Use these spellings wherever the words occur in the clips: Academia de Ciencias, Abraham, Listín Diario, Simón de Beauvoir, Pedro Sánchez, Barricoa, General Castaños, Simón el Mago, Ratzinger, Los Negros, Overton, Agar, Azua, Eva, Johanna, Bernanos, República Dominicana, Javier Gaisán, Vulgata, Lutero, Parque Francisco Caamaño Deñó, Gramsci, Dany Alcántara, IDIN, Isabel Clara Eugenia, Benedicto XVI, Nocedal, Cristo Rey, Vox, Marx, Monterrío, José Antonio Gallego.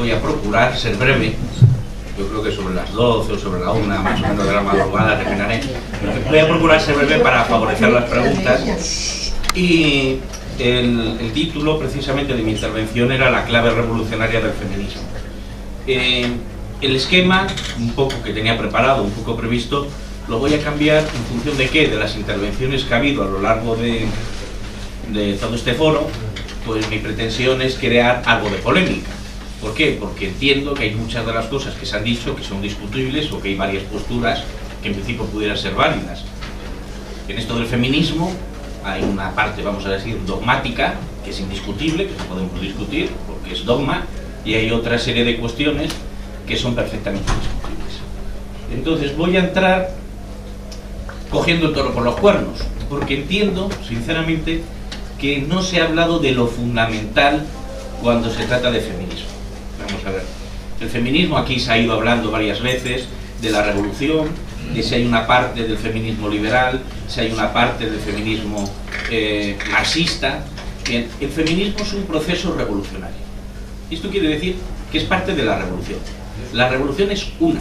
voy a procurar ser breve. Yo creo que sobre las 12 o sobre la 1, más o menos de la madrugada, terminaré. Voy a procurar ser breve para favorecer las preguntas. Y el título, precisamente, de mi intervención era la clave revolucionaria del feminismo. El esquema, un poco que tenía preparado, un poco previsto, lo voy a cambiar en función de qué, de las intervenciones que ha habido a lo largo de todo este foro. Pues mi pretensión es crear algo de polémica. ¿Por qué? Porque entiendo que hay muchas de las cosas que se han dicho que son discutibles o que hay varias posturas que en principio pudieran ser válidas. En esto del feminismo hay una parte, vamos a decir, dogmática, que es indiscutible, que no podemos discutir porque es dogma, y hay otra serie de cuestiones que son perfectamente discutibles. Entonces voy a entrar cogiendo el toro por los cuernos, porque entiendo, sinceramente, que no se ha hablado de lo fundamental cuando se trata de feminismo. Vamos a ver, el feminismo aquí se ha ido hablando varias veces de la revolución, de si hay una parte del feminismo liberal, si hay una parte del feminismo marxista. Bien, el feminismo es un proceso revolucionario. Esto quiere decir que es parte de la revolución. La revolución es una,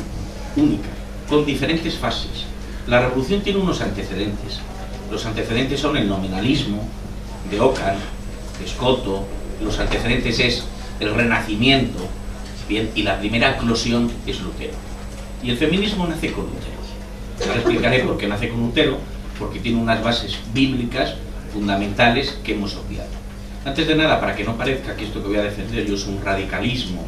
única, con diferentes fases. La revolución tiene unos antecedentes. Los antecedentes son el nominalismo de Ockham, de Escoto. Los antecedentes es el renacimiento, bien, y la primera eclosión es Lutero. Y el feminismo nace con Lutero. Ahora explicaré por qué nace con Lutero, porque tiene unas bases bíblicas fundamentales que hemos obviado. Antes de nada, para que no parezca que esto que voy a defender yo es un radicalismo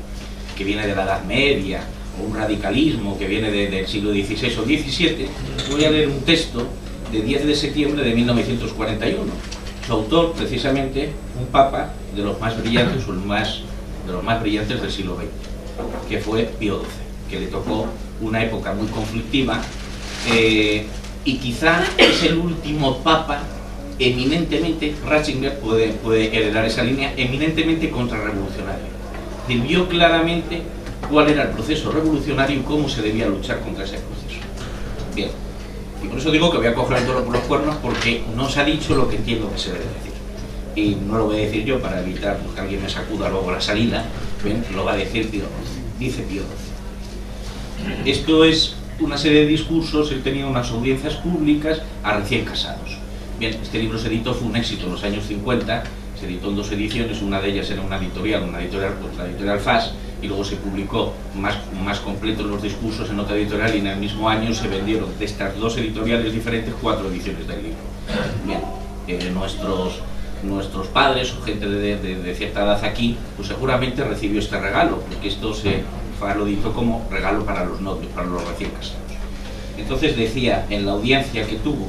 que viene de la Edad Media, o un radicalismo que viene del siglo XVI o XVII, voy a leer un texto de 10 de septiembre de 1941. Su autor, precisamente, un papa de los más brillantes o de los más brillantes del siglo XX, que fue Pío XII, que le tocó una época muy conflictiva, y quizá es el último papa eminentemente, Ratzinger puede heredar esa línea, eminentemente contrarrevolucionaria. Vio claramente cuál era el proceso revolucionario y cómo se debía luchar contra ese proceso. Bien. Y por eso digo que voy a coger el toro por los cuernos, porque no se ha dicho lo que entiendo que se debe decir. Y no lo voy a decir yo para evitar que alguien me sacuda luego la salida. Bien, lo va a decir Pío XII. Dice Pío XII. Esto es una serie de discursos. Él tenía unas audiencias públicas a recién casados. Bien, este libro se editó, fue un éxito en los años 50. Se editó en dos ediciones. Una de ellas era una editorial, pues la editorial FAS. Y luego se publicó más completos los discursos en otra editorial, y en el mismo año se vendieron de estas dos editoriales diferentes 4 ediciones del libro. Bien, nuestros padres o gente de cierta edad aquí, pues seguramente recibió este regalo, porque esto se lo dijo como regalo para los novios, para los recién casados. Entonces decía, en la audiencia que tuvo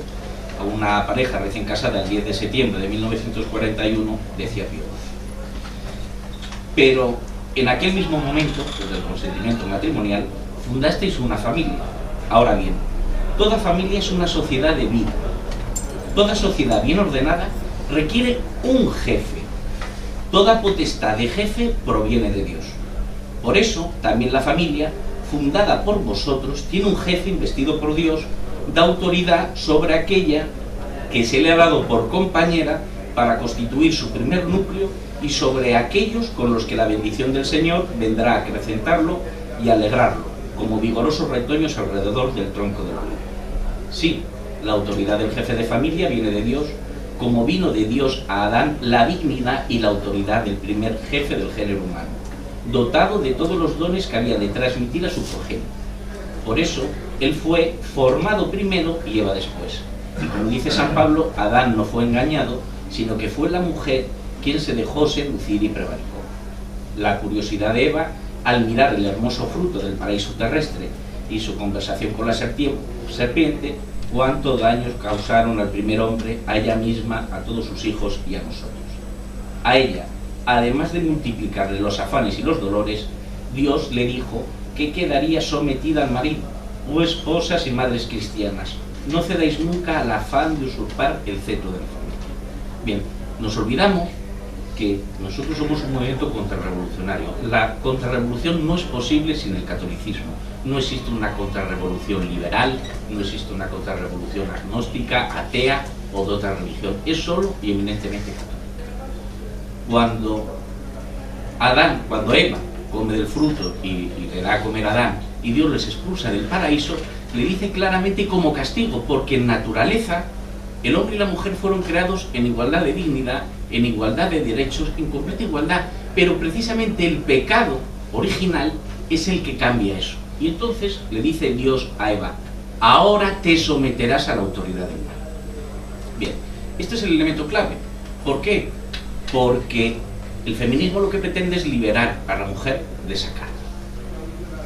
a una pareja recién casada el 10 de septiembre de 1941, decía Pío XII: pero en aquel mismo momento, desde el consentimiento matrimonial, fundasteis una familia. Ahora bien, toda familia es una sociedad de vida. Toda sociedad bien ordenada requiere un jefe. Toda potestad de jefe proviene de Dios. Por eso, también la familia, fundada por vosotros, tiene un jefe investido por Dios, de autoridad sobre aquella que se le ha dado por compañera para constituir su primer núcleo, y sobre aquellos con los que la bendición del Señor vendrá a acrecentarlo y alegrarlo, como vigorosos retoños alrededor del tronco del olivo. Sí, la autoridad del jefe de familia viene de Dios, como vino de Dios a Adán la dignidad y la autoridad del primer jefe del género humano, dotado de todos los dones que había de transmitir a su progenie. Por eso, él fue formado primero y Eva después. Y como dice San Pablo, Adán no fue engañado, sino que fue la mujer quien se dejó seducir y prevaricó. La curiosidad de Eva, al mirar el hermoso fruto del paraíso terrestre y su conversación con la serpiente, cuántos daños causaron al primer hombre, a ella misma, a todos sus hijos y a nosotros. A ella, además de multiplicarle los afanes y los dolores, Dios le dijo que quedaría sometida al marido. Oh esposas y madres cristianas, no cedáis nunca al afán de usurpar el cetro de la familia. Bien, nos olvidamos que nosotros somos un movimiento contrarrevolucionario. La contrarrevolución no es posible sin el catolicismo. No existe una contrarrevolución liberal, no existe una contrarrevolución agnóstica, atea o de otra religión. Es solo y eminentemente católica. Cuando Eva come del fruto y le da a comer a Adán, y Dios les expulsa del paraíso, le dice claramente como castigo, porque en naturaleza el hombre y la mujer fueron creados en igualdad de dignidad, en igualdad de derechos, en completa igualdad, pero precisamente el pecado original es el que cambia eso. Y entonces le dice Dios a Eva, ahora te someterás a la autoridad del mal. Bien, este es el elemento clave. ¿Por qué? Porque el feminismo lo que pretende es liberar a la mujer de esa carga.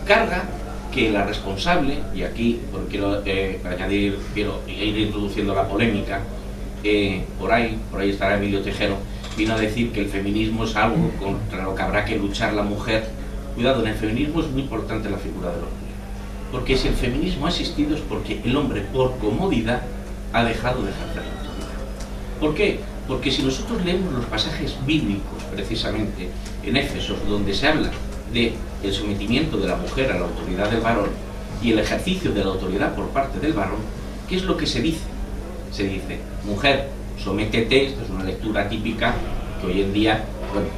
Carga que la responsable, y aquí quiero añadir, quiero ir introduciendo la polémica, por ahí estará Emilio Tejero, vino a decir que el feminismo es algo contra lo que habrá que luchar la mujer. Cuidado, en el feminismo es muy importante la figura del hombre, porque si el feminismo ha existido es porque el hombre por comodidad ha dejado de ejercer la autoridad. ¿Por qué? Porque si nosotros leemos los pasajes bíblicos, precisamente en Éfeso, donde se habla del sometimiento de la mujer a la autoridad del varón y el ejercicio de la autoridad por parte del varón, ¿qué es lo que se dice? Se dice, mujer, sométete. Esto es una lectura típica que hoy en día, bueno,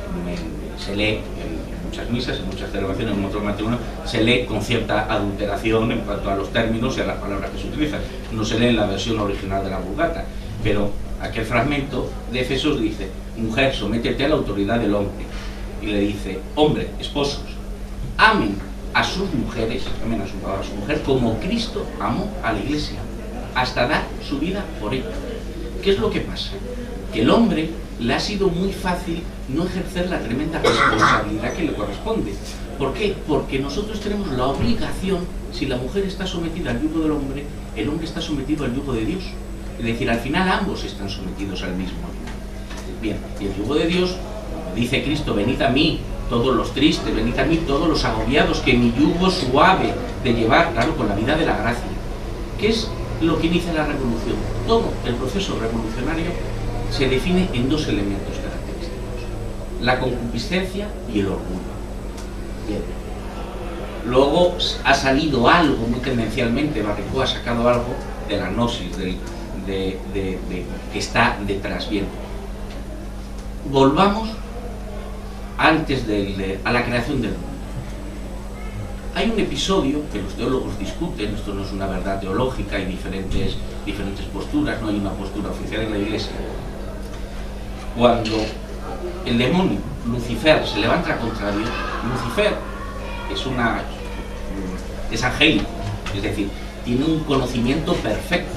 se lee en muchas misas, en muchas celebraciones, en muchos matrimonios, se lee con cierta adulteración en cuanto a los términos y a las palabras que se utilizan. No se lee en la versión original de la Vulgata, pero aquel fragmento de Éfeso dice, mujer, sométete a la autoridad del hombre. Y le dice, hombre, esposos, amen a sus mujeres, amen a su mujer como Cristo amó a la Iglesia, hasta dar su vida por ella. ¿Qué es lo que pasa? Que el hombre le ha sido muy fácil no ejercer la tremenda responsabilidad que le corresponde. ¿Por qué? Porque nosotros tenemos la obligación, si la mujer está sometida al yugo del hombre, el hombre está sometido al yugo de Dios. Es decir, al final ambos están sometidos al mismo yugo. Bien, y el yugo de Dios, como dice Cristo, venid a mí todos los tristes, venid a mí todos los agobiados, que mi yugo suave de llevar, claro, con la vida de la gracia. ¿Qué es lo que inicia la revolución? Todo el proceso revolucionario se define en dos elementos característicos, la concupiscencia y el orgullo. Bien. Luego ha salido algo, muy tendencialmente, Barricoa ha sacado algo de la gnosis, que está detrás. Bien, volvamos antes a la creación del mundo. Hay un episodio que los teólogos discuten, esto no es una verdad teológica, hay diferentes posturas, no hay una postura oficial en la Iglesia. Cuando el demonio, Lucifer, se levanta contra Dios, Lucifer es angélico, es decir, tiene un conocimiento perfecto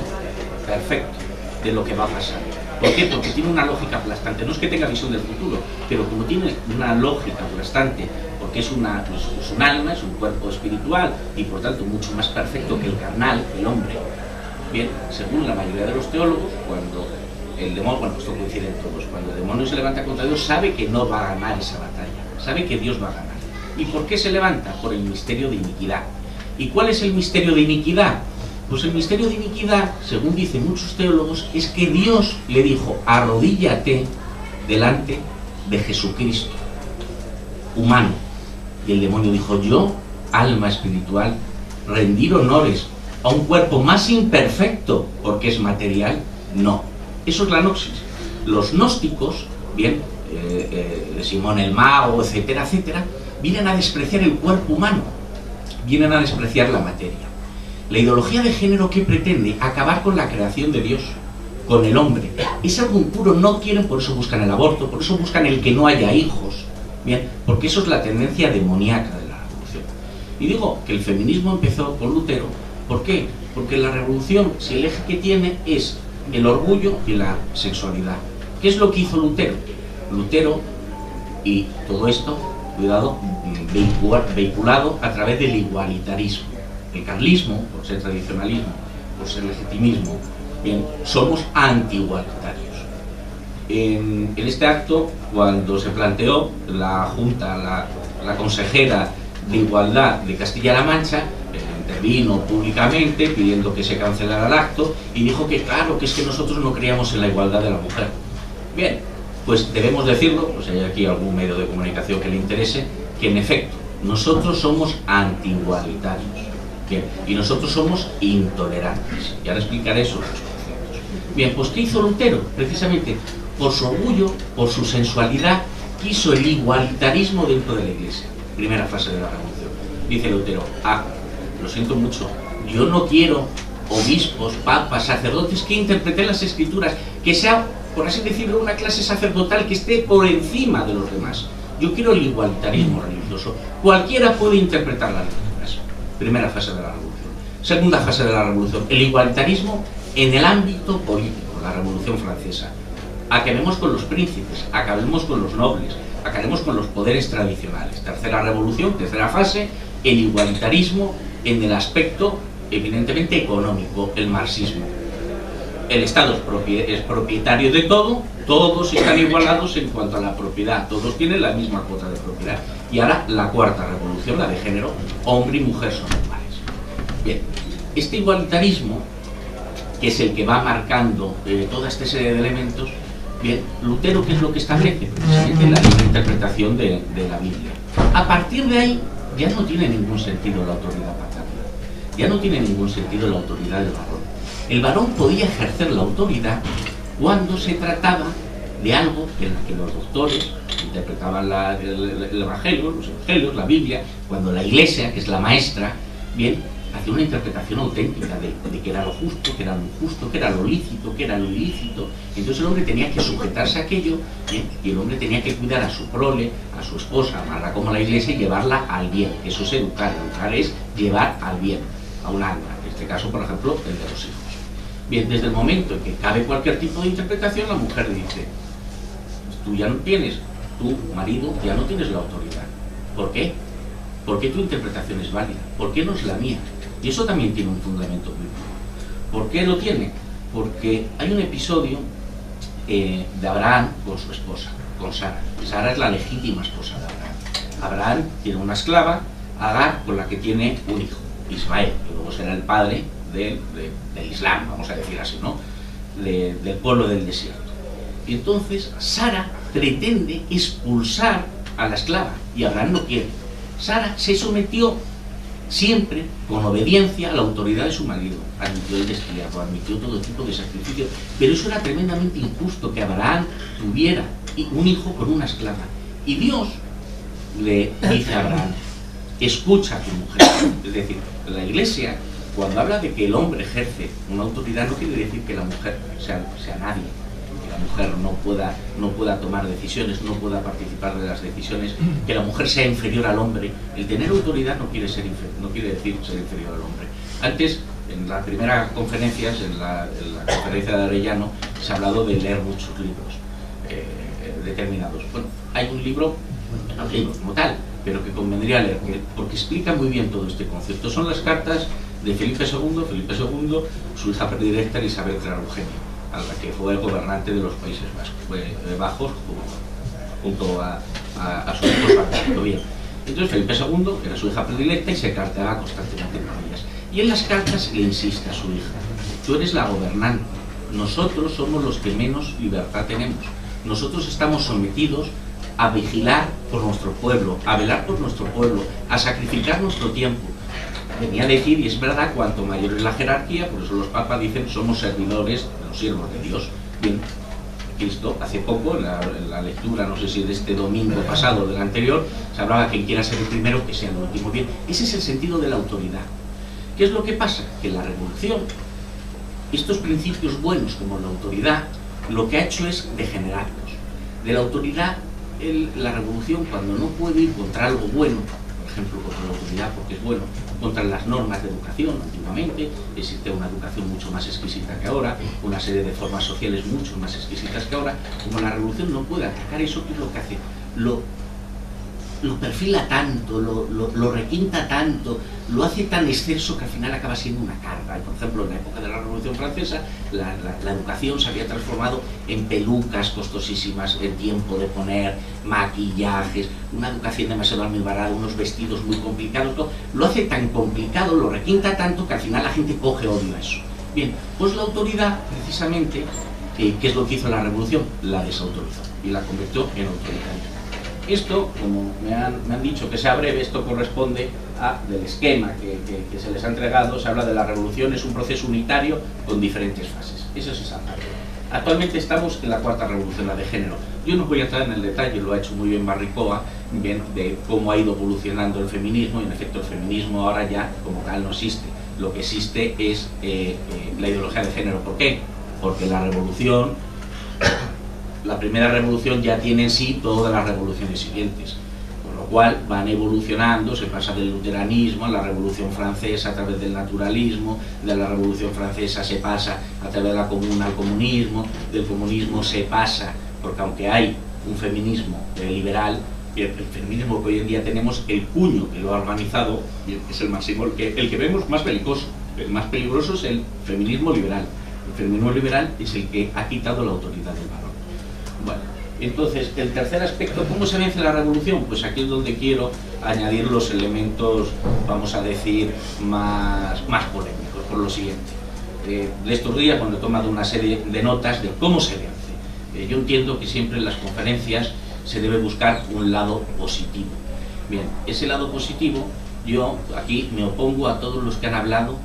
de lo que va a pasar. ¿Por qué? Porque tiene una lógica aplastante. No es que tenga visión del futuro, pero como tiene una lógica aplastante, porque es un alma, es un cuerpo espiritual y por tanto mucho más perfecto que el carnal, el hombre. Bien, según la mayoría de los teólogos, cuando el demonio, bueno, esto coincide en todos, cuando el demonio se levanta contra Dios, sabe que no va a ganar esa batalla, sabe que Dios va a ganar. ¿Y por qué se levanta? Por el misterio de iniquidad. ¿Y cuál es el misterio de iniquidad? Pues el misterio de iniquidad, según dicen muchos teólogos, es que Dios le dijo, arrodíllate delante de Jesucristo, humano. Y el demonio dijo, yo, alma espiritual, rendir honores a un cuerpo más imperfecto, porque es material, no. Eso es la gnosis. Los gnósticos, bien, Simón el Mago, etcétera, etcétera, vienen a despreciar el cuerpo humano, vienen a despreciar la materia. La ideología de género, que pretende acabar con la creación de Dios, con el hombre, es algo impuro, no quieren, por eso buscan el aborto, por eso buscan el que no haya hijos, bien, porque eso es la tendencia demoníaca de la revolución. Y digo que el feminismo empezó con Lutero. ¿Por qué? Porque la revolución, si el eje que tiene es el orgullo y la sexualidad. ¿Qué es lo que hizo Lutero? Lutero, y todo esto, cuidado, vehiculado a través del igualitarismo. El carlismo, por ser tradicionalismo, por ser legitimismo, bien, somos anti-igualitarios. En este acto, cuando se planteó la Junta, la consejera de Igualdad de Castilla-La Mancha, intervino públicamente pidiendo que se cancelara el acto y dijo que claro, que es que nosotros no creíamos en la igualdad de la mujer. Bien, pues debemos decirlo, pues hay aquí algún medio de comunicación que le interese, que en efecto, nosotros somos anti-igualitarios. Bien, y nosotros somos intolerantes, y ahora explicaré esos conceptos. Bien, pues ¿qué hizo Lutero? Precisamente por su orgullo, por su sensualidad, quiso el igualitarismo dentro de la Iglesia. primera fase de la revolución. Dice Lutero, lo siento mucho, yo no quiero obispos, papas, sacerdotes que interpreten las escrituras, que sea, por así decirlo, una clase sacerdotal que esté por encima de los demás. Yo quiero el igualitarismo religioso. Cualquiera puede interpretar las escrituras. Primera fase de la revolución. Segunda fase de la revolución, el igualitarismo en el ámbito político, la revolución francesa. Acabemos con los príncipes, acabemos con los nobles, acabemos con los poderes tradicionales. Tercera revolución, tercera fase, el igualitarismo en el aspecto evidentemente económico, el marxismo. El Estado es propietario de todo, todos están igualados en cuanto a la propiedad, todos tienen la misma cuota de propiedad. Y ahora la cuarta revolución, la de género, hombre y mujer son iguales. Bien, este igualitarismo, que es el que va marcando toda esta serie de elementos, bien, Lutero, ¿qué es lo que establece? Precisamente la libre interpretación de la Biblia. A partir de ahí, ya no tiene ningún sentido la autoridad paterna, ya no tiene ningún sentido la autoridad del varón. El varón podía ejercer la autoridad cuando se trataba de algo en la que los doctores interpretaban el Evangelio, los Evangelios, la Biblia, cuando la Iglesia, que es la maestra, bien, hacía una interpretación auténtica de qué era lo justo, qué era lo injusto, qué era lo lícito, qué era lo ilícito. Entonces el hombre tenía que sujetarse a aquello, ¿bien? Y el hombre tenía que cuidar a su prole, a su esposa, amarla como la Iglesia y llevarla al bien. Eso es educar. Educar es llevar al bien, a un alma. En este caso, por ejemplo, el de los hijos. Bien, desde el momento en que cabe cualquier tipo de interpretación, la mujer dice, tú ya no tienes, tu marido ya no tienes la autoridad. ¿Por qué? Porque tu interpretación es válida. ¿Por qué no es la mía? Y eso también tiene un fundamento bíblico. ¿Por qué lo tiene? Porque hay un episodio de Abraham con su esposa, con Sara. Sara es la legítima esposa de Abraham. Abraham tiene una esclava, Agar, con la que tiene un hijo, Ismael, que luego será el padre del Islam, vamos a decir así, ¿no? Del pueblo del desierto. Y entonces Sara pretende expulsar a la esclava y Abraham no quiere. Sara se sometió siempre con obediencia a la autoridad de su marido, admitió el destierro, admitió todo tipo de sacrificio, pero eso era tremendamente injusto que Abraham tuviera un hijo con una esclava. Y Dios le dice a Abraham, escucha a tu mujer. Es decir, la Iglesia, cuando habla de que el hombre ejerce una autoridad, no quiere decir que la mujer sea nadie, que la mujer no pueda tomar decisiones, no pueda participar de las decisiones, que la mujer sea inferior al hombre. El tener autoridad no quiere decir ser inferior al hombre. Antes, en las primeras conferencias, en la conferencia de Arellano, se ha hablado de leer muchos libros determinados. Bueno, hay un libro, no un libro como tal, pero que convendría leer, porque explica muy bien todo este concepto. Son las cartas de Felipe II, su hija predilecta Isabel Clara Eugenia, a la que fue el gobernante de los Países Bajos, junto a su esposo. Entonces Felipe II era su hija predilecta y se carteaba constantemente con ellas. Y en las cartas le insiste a su hija, tú eres la gobernante, nosotros somos los que menos libertad tenemos, nosotros estamos sometidos a vigilar por nuestro pueblo, a velar por nuestro pueblo, a sacrificar nuestro tiempo. Venía a decir, y es verdad, cuanto mayor es la jerarquía, por eso los papas dicen, somos servidores de los siervos de Dios. Bien, Cristo, hace poco, en la lectura, no sé si de este domingo pasado o del anterior, se hablaba que quiera ser el primero, que sea el último. Bien, ese es el sentido de la autoridad. ¿Qué es lo que pasa? Que la revolución, estos principios buenos como la autoridad, lo que ha hecho es degenerarlos. De la autoridad, la revolución, cuando no puede ir contra algo bueno, por ejemplo, contra la autoridad, porque es bueno, contra las normas de educación, antiguamente existía una educación mucho más exquisita que ahora, una serie de formas sociales mucho más exquisitas que ahora, como la revolución no puede atacar eso, ¿qué es lo que hace? Lo perfila tanto, lo requinta tanto, lo hace tan exceso que al final acaba siendo una carga. Por ejemplo, en la época de la Revolución Francesa, la educación se había transformado en pelucas costosísimas, en tiempo de poner, maquillajes, una educación demasiado almibarada, unos vestidos muy complicados. Lo hace tan complicado, lo requinta tanto que al final la gente coge odio a eso. Bien, pues la autoridad, precisamente, ¿qué es lo que hizo la Revolución? La desautorizó y la convirtió en autoritaria. Esto, como me han dicho que sea breve, esto corresponde del esquema que se les ha entregado. Se habla de la revolución, es un proceso unitario con diferentes fases. Eso es esa parte. Actualmente estamos en la cuarta revolución, la de género. Yo no voy a entrar en el detalle, lo ha hecho muy bien Barricoa, bien, de cómo ha ido evolucionando el feminismo, y en efecto el feminismo ahora ya como tal no existe. Lo que existe es la ideología de género. ¿Por qué? Porque la revolución, la primera revolución ya tiene en sí todas las revoluciones siguientes, con lo cual van evolucionando, se pasa del luteranismo a la revolución francesa a través del naturalismo, de la revolución francesa se pasa a través de la comuna al comunismo, del comunismo se pasa, porque aunque hay un feminismo liberal, el feminismo que hoy en día tenemos, el puño que lo ha organizado es el máximo, el que vemos más belicoso, el más peligroso es el feminismo liberal. El feminismo liberal es el que ha quitado la autoridad del varón. Bueno, entonces, el tercer aspecto, ¿cómo se vence la revolución? Pues aquí es donde quiero añadir los elementos, vamos a decir, más polémicos, por lo siguiente. De estos días, cuando he tomado una serie de notas de cómo se vence, yo entiendo que siempre en las conferencias se debe buscar un lado positivo. Bien, ese lado positivo, yo aquí me opongo a todos los que han hablado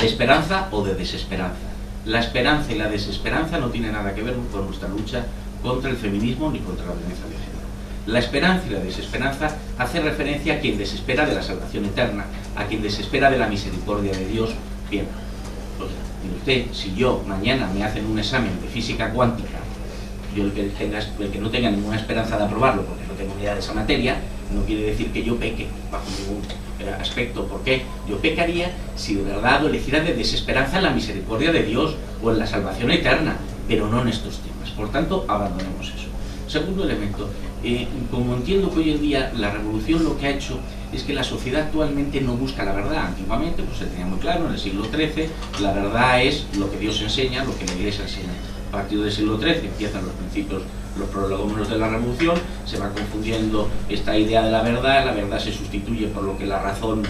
de esperanza o de desesperanza. La esperanza y la desesperanza no tienen nada que ver con nuestra lucha contra el feminismo ni contra la violencia de género. La esperanza y la desesperanza hacen referencia a quien desespera de la salvación eterna, a quien desespera de la misericordia de Dios. Bien, pues, usted, si yo mañana me hacen un examen de física cuántica, yo el que no tenga ninguna esperanza de aprobarlo, porque no tengo ni idea de esa materia, no quiere decir que yo peque bajo ningún aspecto. ¿Por qué? Yo pecaría si de verdad adoleciera de desesperanza en la misericordia de Dios o en la salvación eterna, pero no en estos temas. Por tanto, abandonemos eso. Segundo elemento, como entiendo que hoy en día la revolución lo que ha hecho es que la sociedad actualmente no busca la verdad. Antiguamente pues se tenía muy claro, en el siglo XIII, la verdad es lo que Dios enseña, lo que la Iglesia enseña. A partir del siglo XIII empiezan los principios, los prolegómenos de la revolución, se va confundiendo esta idea de la verdad se sustituye por lo que la razón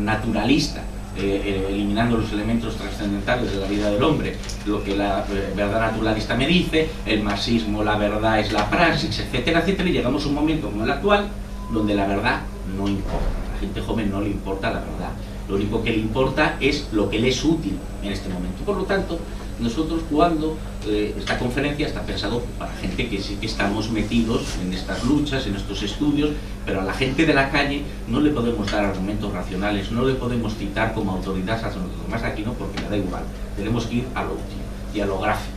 naturalista, eliminando los elementos trascendentales de la vida del hombre, lo que la verdad naturalista me dice, el marxismo, la verdad es la praxis, etcétera, etcétera, y llegamos a un momento como el actual, donde la verdad no importa, a la gente joven no le importa la verdad, lo único que le importa es lo que le es útil en este momento, por lo tanto, nosotros cuando esta conferencia está pensado para gente que sí que estamos metidos en estas luchas, en estos estudios, pero a la gente de la calle no le podemos dar argumentos racionales, no le podemos citar como autoridad a nosotros más aquí, no, porque le da igual, tenemos que ir a lo útil y a lo gráfico.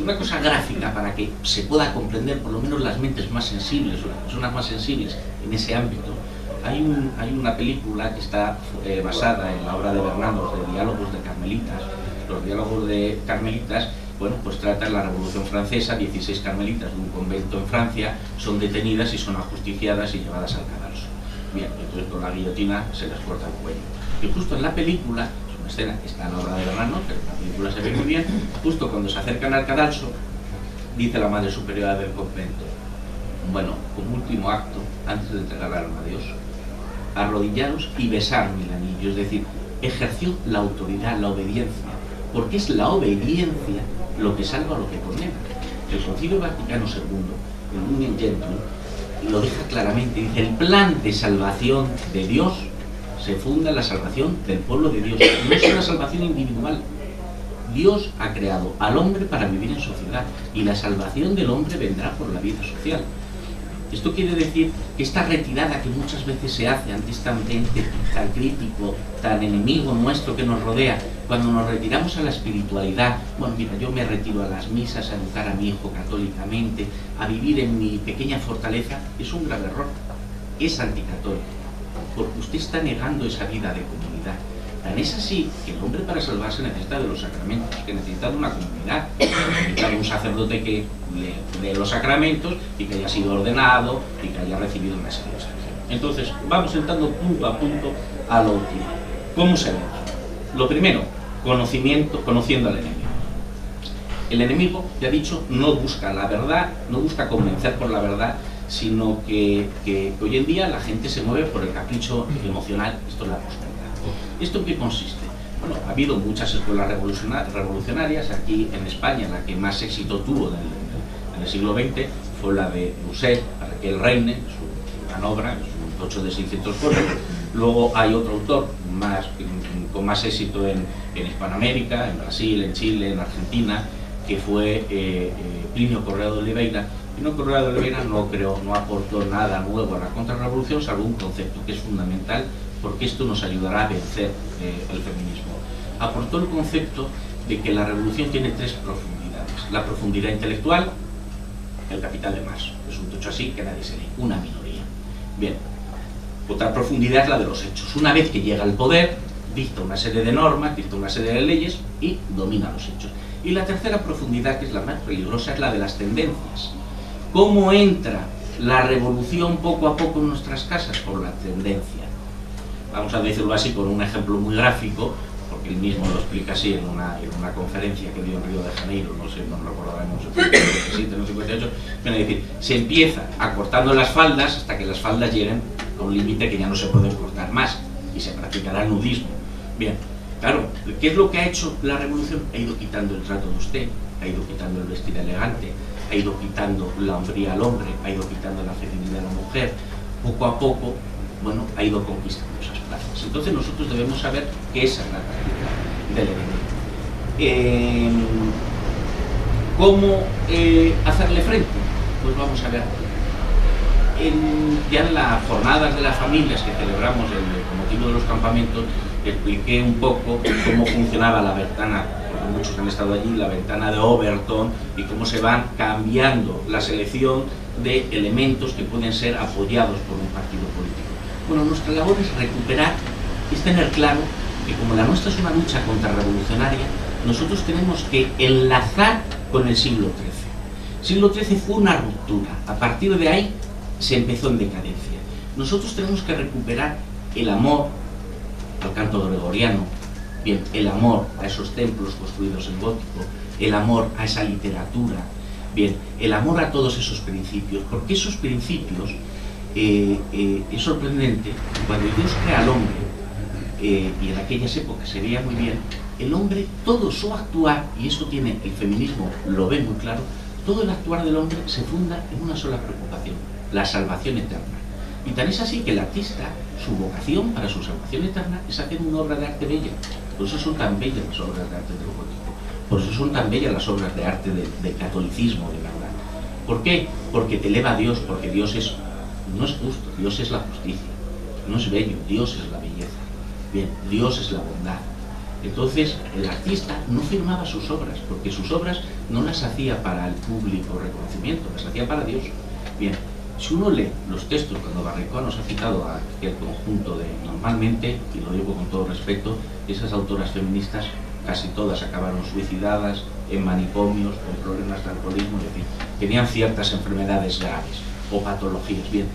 Una cosa gráfica para que se pueda comprender por lo menos las mentes más sensibles o las personas más sensibles en ese ámbito. Hay una película que está basada en la obra de Bernanos, de Diálogos de Carmelitas. Los diálogos de carmelitas, bueno, pues tratan la Revolución Francesa, 16 carmelitas de un convento en Francia son detenidas y son ajusticiadas y llevadas al cadalso. Bien, entonces con la guillotina se les corta el cuello. Y justo en la película, es una escena que está en la obra de Bernanos, pero en la película se ve muy bien, justo cuando se acercan al cadalso, dice la madre superiora del convento, bueno, como último acto, antes de entregar el alma a Dios, arrodillaros y besarme el anillo, es decir, ejerció la autoridad, la obediencia, porque es la obediencia lo que salva, lo que condena. El Concilio Vaticano II, en un intento, lo deja claramente, dice, el plan de salvación de Dios se funda en la salvación del pueblo de Dios, no es una salvación individual. Dios ha creado al hombre para vivir en sociedad y la salvación del hombre vendrá por la vida social. Esto quiere decir que esta retirada que muchas veces se hace ante este ambiente tan crítico, tan enemigo nuestro que nos rodea, cuando nos retiramos a la espiritualidad, bueno, mira, yo me retiro a las misas, a educar a mi hijo católicamente, a vivir en mi pequeña fortaleza, es un grave error, es anticatólico, porque usted está negando esa vida de comunidad. Tan es así que el hombre para salvarse necesita de los sacramentos, que necesita de una comunidad, necesita de un sacerdote que dé los sacramentos y que haya sido ordenado y que haya recibido una serie de sacramentos. Entonces, vamos sentando punto a punto a lo último. ¿Cómo se ve? Lo primero, conociendo al enemigo. El enemigo, ya he dicho, no busca la verdad, no busca convencer por la verdad, sino que hoy en día la gente se mueve por el capricho emocional, esto es la postura. ¿Esto en qué consiste? Bueno, ha habido muchas escuelas revolucionarias, aquí en España la que más éxito tuvo en el siglo XX fue la de Buset, Raquel Reine, su gran obra, su 8 de 604. Luego hay otro autor más, con más éxito en Hispanoamérica, en Brasil, en Chile, en Argentina, que fue Plinio Correo de Oliveira. Plinio Correo de Oliveira no aportó nada nuevo a la contrarrevolución, salvo un concepto que es fundamental, porque esto nos ayudará a vencer el feminismo. Aportó el concepto de que la revolución tiene tres profundidades. La profundidad intelectual, el capital de Marx. Es un tocho así que nadie se lee, una minoría. Bien, otra profundidad es la de los hechos. Una vez que llega al poder, dicta una serie de normas, dicta una serie de leyes y domina los hechos. Y la tercera profundidad, que es la más peligrosa, es la de las tendencias. ¿Cómo entra la revolución poco a poco en nuestras casas? Por la tendencia. Vamos a decirlo así con un ejemplo muy gráfico, porque él mismo lo explica así en una conferencia que dio en Río de Janeiro, no sé, no recordaremos, en 57, no 58, viene a decir, se empieza acortando las faldas hasta que las faldas lleguen a un límite que ya no se pueden cortar más y se practicará el nudismo. Bien, claro, ¿qué es lo que ha hecho la revolución? Ha ido quitando el trato de usted, ha ido quitando el vestir elegante, ha ido quitando la hombría al hombre, ha ido quitando la feminidad a la mujer, poco a poco, bueno, ha ido conquistando esas plazas. Entonces nosotros debemos saber que esa es la realidad del enemigo. ¿Cómo hacerle frente? Pues vamos a ver. Ya en las jornadas de las familias que celebramos con motivo de los campamentos, expliqué un poco cómo funcionaba la ventana, porque muchos han estado allí, la ventana de Overton, y cómo se van cambiando la selección de elementos que pueden ser apoyados por un partido político. Bueno, nuestra labor es recuperar, es tener claro que como la nuestra es una lucha contrarrevolucionaria, nosotros tenemos que enlazar con el siglo XIII. El siglo XIII fue una ruptura, a partir de ahí se empezó en decadencia. Nosotros tenemos que recuperar el amor al canto gregoriano, bien, el amor a esos templos construidos en gótico, el amor a esa literatura, bien, el amor a todos esos principios, porque esos principios es sorprendente, cuando Dios crea al hombre, y en aquellas épocas se veía muy bien, el hombre todo su actuar, y eso tiene el feminismo, lo ve muy claro, todo el actuar del hombre se funda en una sola preocupación, la salvación eterna. Y tan es así que el artista, su vocación para su salvación eterna es hacer una obra de arte bella. Por eso son tan bellas las obras de arte del gótico, por eso son tan bellas las obras de arte del catolicismo, de verdad. ¿Por qué? Porque te eleva a Dios, porque Dios es... no es justo, Dios es la justicia, no es bello, Dios es la belleza, bien, Dios es la bondad. Entonces el artista no firmaba sus obras, porque sus obras no las hacía para el público reconocimiento, las hacía para Dios. Bien, si uno lee los textos, cuando Barricoa nos ha citado a aquel conjunto de, normalmente, y lo digo con todo respeto, esas autoras feministas casi todas acabaron suicidadas, en manicomios, con problemas de alcoholismo, en fin, tenían ciertas enfermedades graves o patologías. Bien,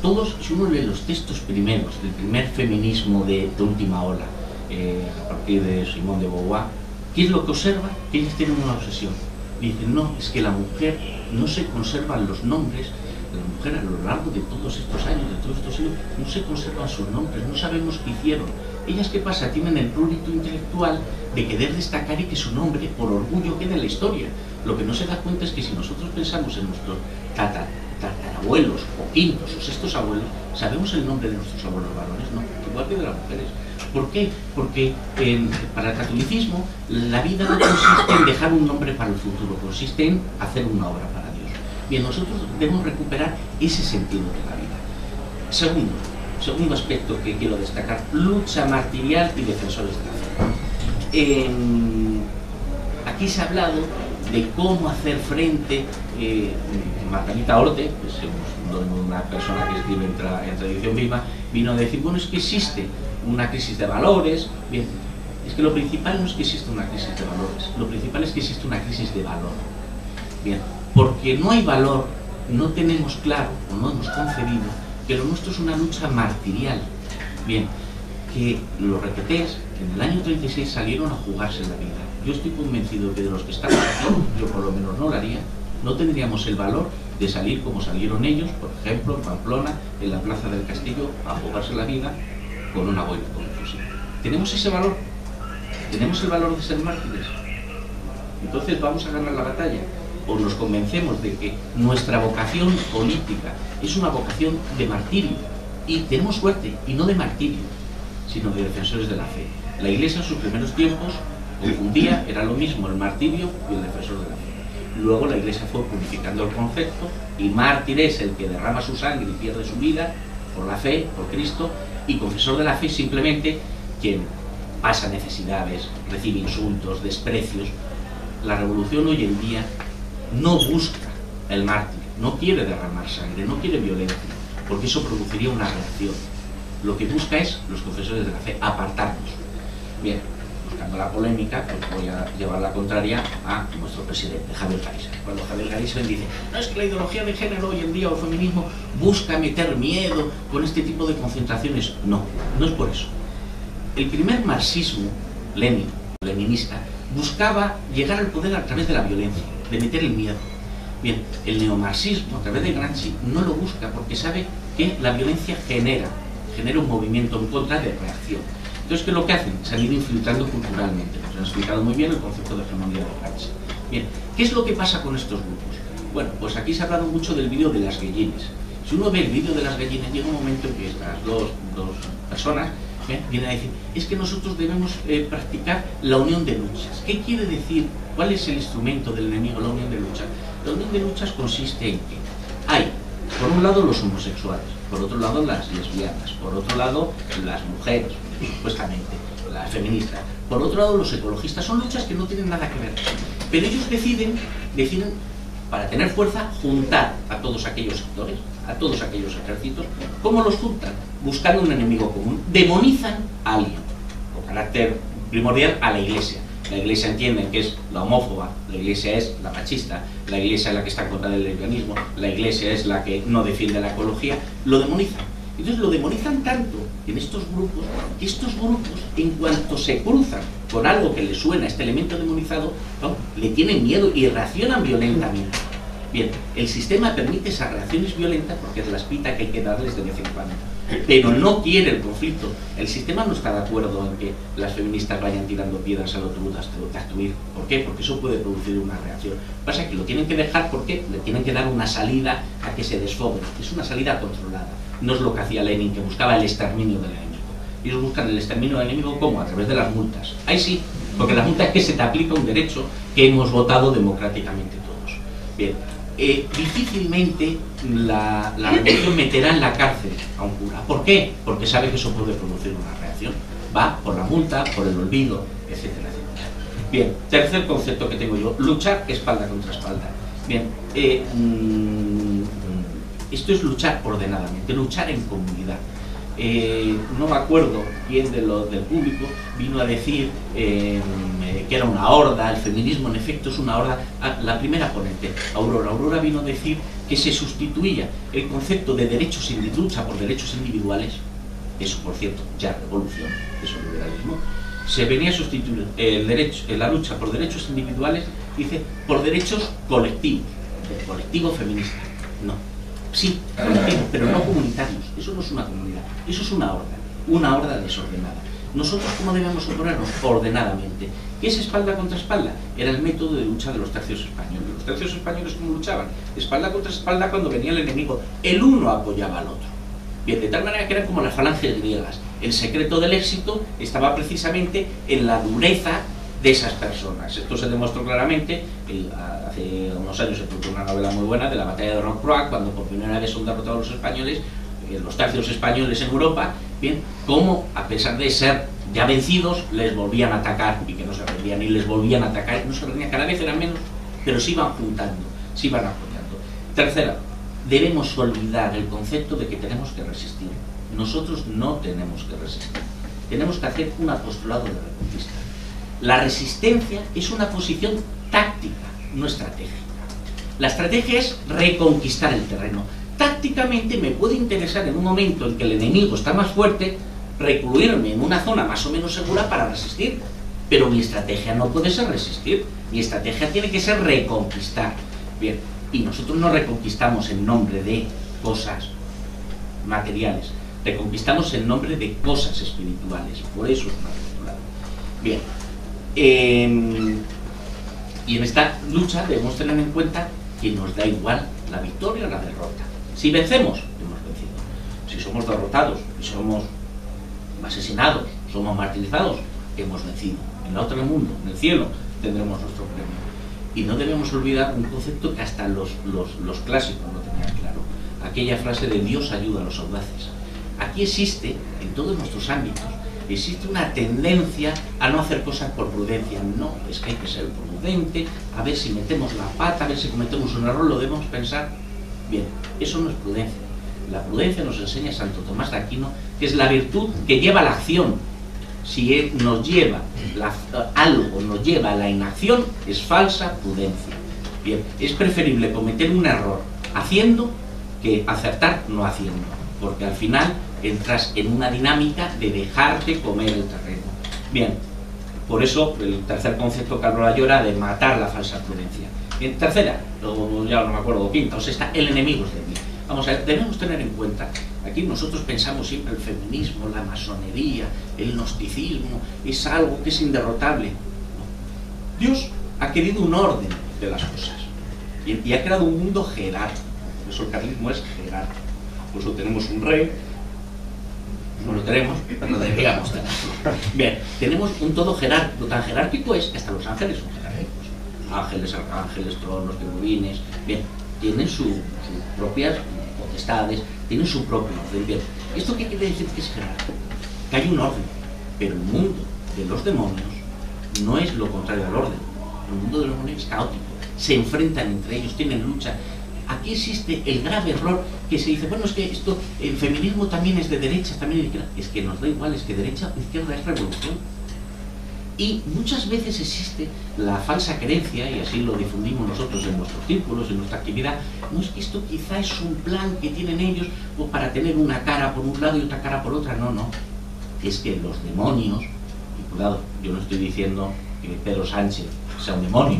todos, si uno lee los textos primeros del primer feminismo de última ola, a partir de Simón de Beauvoir, ¿qué es lo que observa? Que ellos tienen una obsesión. Dicen, no, es que la mujer no se conservan los nombres, la mujer a lo largo de todos estos años, de todos estos siglos, no se conservan sus nombres, no sabemos qué hicieron. Ellas, ¿qué pasa? Tienen el prurito intelectual de querer destacar y que su nombre, por orgullo, quede en la historia. Lo que no se da cuenta es que si nosotros pensamos en nuestros tatarabuelos, o quintos, o sextos abuelos, ¿sabemos el nombre de nuestros abuelos varones? No, igual que de las mujeres. ¿Por qué? Porque para el catolicismo la vida no consiste en dejar un nombre para el futuro, consiste en hacer una obra para Dios. Bien, nosotros debemos recuperar ese sentido de la vida. Segundo aspecto que quiero destacar, lucha martirial y defensores de la fe. Aquí se ha hablado de cómo hacer frente. Margarita Orte, pues, una persona que escribe en Tradición Viva, vino a decir, bueno, es que existe una crisis de valores. Bien, es que lo principal no es que exista una crisis de valores, lo principal es que existe una crisis de valor. Bien, porque no hay valor, no tenemos claro o no hemos concebido que lo nuestro es una lucha martirial. Bien, que los requetés en el año 36 salieron a jugarse la vida. Yo estoy convencido que de los que están aquí, yo por lo menos no lo haría, no tendríamos el valor de salir como salieron ellos, por ejemplo, en Pamplona, en la Plaza del Castillo, a jugarse la vida con una boina, con un fusil. ¿Tenemos ese valor? ¿Tenemos el valor de ser mártires? Entonces vamos a ganar la batalla. O nos convencemos de que nuestra vocación política es una vocación de martirio, Y tenemos suerte, y no de martirios, sino de defensores de la fe. La Iglesia en sus primeros tiempos confundía, era lo mismo el martirio y el defensor de la fe. Luego la Iglesia fue purificando el concepto, y mártir es el que derrama su sangre y pierde su vida por la fe, por Cristo, y confesor de la fe simplemente quien pasa necesidades, recibe insultos, desprecios. La revolución hoy en día no busca el mártir, no quiere derramar sangre, no quiere violencia, porque eso produciría una reacción. Lo que busca es, los confesores de la fe, apartarnos. Bien, buscando la polémica, pues voy a llevar la contraria a nuestro presidente, Javier Gaisán. Cuando Javier Gaisán dice, no es que la ideología de género hoy en día o el feminismo busca meter miedo con este tipo de concentraciones. No, no es por eso. El primer marxismo, Lenin, leninista, buscaba llegar al poder a través de la violencia, de meter el miedo. Bien, el neomarxismo, a través de Gramsci, no lo busca porque sabe que la violencia genera un movimiento en contra de reacción. Entonces, ¿qué es lo que hacen? Se han ido infiltrando culturalmente. Nos han explicado muy bien el concepto de hegemonía de Gramsci. Bien, ¿qué es lo que pasa con estos grupos? Bueno, pues aquí se ha hablado mucho del vídeo de las gallinas. Si uno ve el vídeo de las gallinas, llega un momento en que estas dos personas vienen a decir, es que nosotros debemos practicar la unión de luchas. ¿Qué quiere decir? ¿Cuál es el instrumento del enemigo, la unión de luchas? La unión de luchas consiste en que hay, por un lado, los homosexuales, por otro lado, las lesbianas, por otro lado, las mujeres, supuestamente, las feministas, por otro lado, los ecologistas. Son luchas que no tienen nada que ver, pero ellos deciden para tener fuerza, juntar a todos aquellos sectores, a todos aquellos ejércitos. ¿Cómo los juntan? Buscando un enemigo común. Demonizan a alguien, con carácter primordial, a la Iglesia. La Iglesia entiende que es la homófoba, la Iglesia es la machista, la Iglesia es la que está en contra del lesbianismo, la Iglesia es la que no defiende la ecología. Lo demonizan. Entonces lo demonizan tanto en estos grupos, que estos grupos, en cuanto se cruzan con algo que les suena, este elemento demonizado, ¿no?, le tienen miedo y reaccionan violentamente. Bien, el sistema permite esas reacciones violentas porque es la espita que hay que darles de vez en cuando. Pero no quiere el conflicto. El sistema no está de acuerdo en que las feministas vayan tirando piedras al otro destruir. ¿Por qué? Porque eso puede producir una reacción. Pasa que lo tienen que dejar porque le tienen que dar una salida a que se desfogue. Es una salida controlada. No es lo que hacía Lenin, que buscaba el exterminio del enemigo. Ellos buscan el exterminio del enemigo, ¿cómo? A través de las multas. Ahí sí, porque la multa es que se te aplica un derecho que hemos votado democráticamente todos. Bien, difícilmente la revolución meterá en la cárcel a un cura. ¿Por qué? Porque sabe que eso puede producir una reacción. Va por la multa, por el olvido, etcétera, etcétera. Bien, tercer concepto que tengo yo, luchar espalda contra espalda. Bien, esto es luchar ordenadamente, luchar en comunidad. No me acuerdo quién del público vino a decir que era una horda, el feminismo en efecto es una horda. La primera ponente, Aurora vino a decir que se sustituía el concepto de derechos y de lucha por derechos individuales, eso por cierto ya revolución, eso es liberalismo, se venía a sustituir la lucha por derechos individuales, dice, por derechos colectivos, del colectivo feminista. No. Sí, pero no comunitarios. Eso no es una comunidad, eso es una horda desordenada. Nosotros, ¿cómo debemos operarnos? Ordenadamente. ¿Qué es espalda contra espalda? Era el método de lucha de los tercios españoles. Los tercios españoles, ¿cómo luchaban? Espalda contra espalda cuando venía el enemigo. El uno apoyaba al otro. Bien, de tal manera que eran como las falanges griegas. El secreto del éxito estaba precisamente en la dureza de esas personas. Esto se demostró claramente. Hace unos años se publicó una novela muy buena de la batalla de Rocroi, cuando por primera vez son derrotados los españoles, los tercios españoles en Europa. Bien, cómo a pesar de ser ya vencidos, les volvían a atacar y que no se rendían, y les volvían a atacar y no se rendían, cada vez eran menos, pero se iban juntando, se iban apoyando. Tercera, debemos olvidar el concepto de que tenemos que resistir. Nosotros no tenemos que resistir, tenemos que hacer un apostolado de reconquista. La resistencia es una posición táctica, no estratégica. La estrategia es reconquistar el terreno. Tácticamente me puede interesar en un momento en que el enemigo está más fuerte, recluirme en una zona más o menos segura para resistir, pero mi estrategia no puede ser resistir, mi estrategia tiene que ser reconquistar. Bien, y nosotros no reconquistamos en nombre de cosas materiales, reconquistamos en nombre de cosas espirituales, por eso es una postura. Bien. Y en esta lucha debemos tener en cuenta que nos da igual la victoria o la derrota. Si vencemos, hemos vencido. Si somos derrotados, si somos asesinados, somos martirizados, hemos vencido. En el otro mundo, en el cielo, tendremos nuestro premio. Y no debemos olvidar un concepto que hasta los clásicos no tenían claro. Aquella frase de Dios ayuda a los audaces. Aquí existe, en todos nuestros ámbitos, existe una tendencia a no hacer cosas por prudencia. No, es que hay que ser prudente, a ver si metemos la pata, a ver si cometemos un error, lo debemos pensar bien. Eso no es prudencia. La prudencia nos enseña Santo Tomás de Aquino, que es la virtud que lleva a la acción. Si él nos lleva algo, nos lleva a la inacción, es falsa prudencia. Bien, es preferible cometer un error haciendo que acertar no haciendo, porque al final entras en una dinámica de dejarte comer el terreno. Bien, por eso el tercer concepto que habló Ayora de matar la falsa prudencia. En tercera, ya no me acuerdo, quinta o sexta, el enemigo es de mí. Vamos a ver, debemos tener en cuenta, aquí nosotros pensamos siempre el feminismo, la masonería, el gnosticismo, es algo que es inderrotable. No. Dios ha querido un orden de las cosas y ha creado un mundo jerárquico. Por eso el carlismo es jerárquico. Por eso tenemos un rey, no lo tenemos, pero no deberíamos tenerlo. Bien, tenemos un todo jerárquico, tan jerárquico es que hasta los ángeles son jerárquicos. Ángeles, arcángeles, tronos, querubines, bien, tienen sus propias potestades, tienen su propio orden. Bien, ¿esto qué quiere decir que es jerárquico? Que hay un orden, pero el mundo de los demonios no es lo contrario al orden. El mundo de los demonios es caótico, se enfrentan entre ellos, tienen lucha. Aquí existe el grave error que se dice, bueno, es que esto, el feminismo también es de derecha, también es de izquierda. Es que nos da igual, es que derecha o izquierda es revolución. Y muchas veces existe la falsa creencia, y así lo difundimos nosotros en nuestros círculos, en nuestra actividad, no es que esto quizá es un plan que tienen ellos pues, para tener una cara por un lado y otra cara por otra. No, no. Es que los demonios, y cuidado, yo no estoy diciendo que Pedro Sánchez sea un demonio,